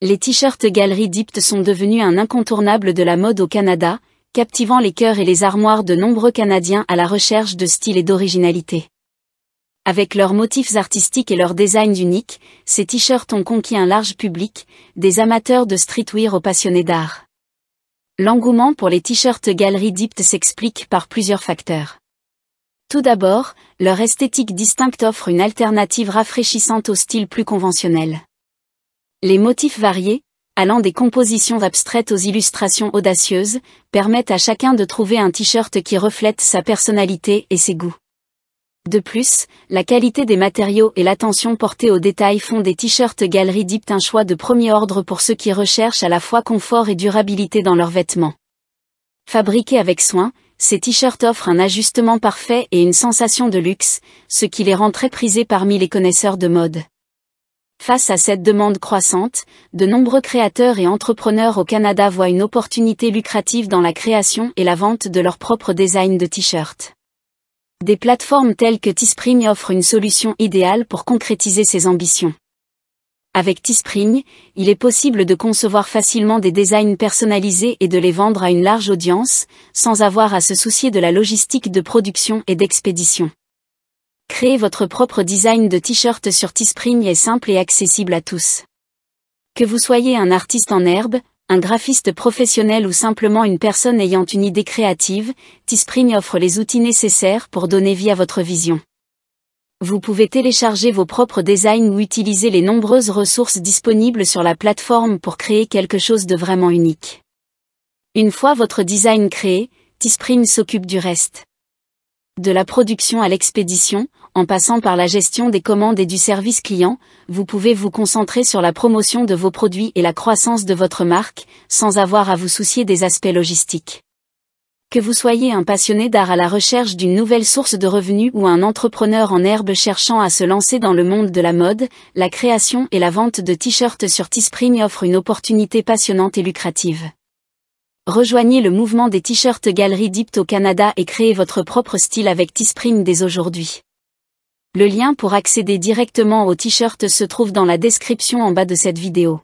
Les t-shirts Gallery Dept sont devenus un incontournable de la mode au Canada, captivant les cœurs et les armoires de nombreux Canadiens à la recherche de style et d'originalité. Avec leurs motifs artistiques et leurs designs uniques, ces t-shirts ont conquis un large public, des amateurs de streetwear aux passionnés d'art. L'engouement pour les t-shirts Gallery Dept s'explique par plusieurs facteurs. Tout d'abord, leur esthétique distincte offre une alternative rafraîchissante au style plus conventionnel. Les motifs variés, allant des compositions abstraites aux illustrations audacieuses, permettent à chacun de trouver un t-shirt qui reflète sa personnalité et ses goûts. De plus, la qualité des matériaux et l'attention portée aux détails font des t-shirts Gallery Dept un choix de premier ordre pour ceux qui recherchent à la fois confort et durabilité dans leurs vêtements. Fabriqués avec soin, ces t-shirts offrent un ajustement parfait et une sensation de luxe, ce qui les rend très prisés parmi les connaisseurs de mode. Face à cette demande croissante, de nombreux créateurs et entrepreneurs au Canada voient une opportunité lucrative dans la création et la vente de leurs propres designs de t-shirts. Des plateformes telles que Teespring offrent une solution idéale pour concrétiser ces ambitions. Avec Teespring, il est possible de concevoir facilement des designs personnalisés et de les vendre à une large audience, sans avoir à se soucier de la logistique de production et d'expédition. Créer votre propre design de t-shirt sur Teespring est simple et accessible à tous. Que vous soyez un artiste en herbe, un graphiste professionnel ou simplement une personne ayant une idée créative, Teespring offre les outils nécessaires pour donner vie à votre vision. Vous pouvez télécharger vos propres designs ou utiliser les nombreuses ressources disponibles sur la plateforme pour créer quelque chose de vraiment unique. Une fois votre design créé, Teespring s'occupe du reste. De la production à l'expédition, en passant par la gestion des commandes et du service client, vous pouvez vous concentrer sur la promotion de vos produits et la croissance de votre marque, sans avoir à vous soucier des aspects logistiques. Que vous soyez un passionné d'art à la recherche d'une nouvelle source de revenus ou un entrepreneur en herbe cherchant à se lancer dans le monde de la mode, la création et la vente de t-shirts sur Teespring offrent une opportunité passionnante et lucrative. Rejoignez le mouvement des t-shirts Gallery Dept au Canada et créez votre propre style avec Teespring dès aujourd'hui. Le lien pour accéder directement aux t-shirts se trouve dans la description en bas de cette vidéo.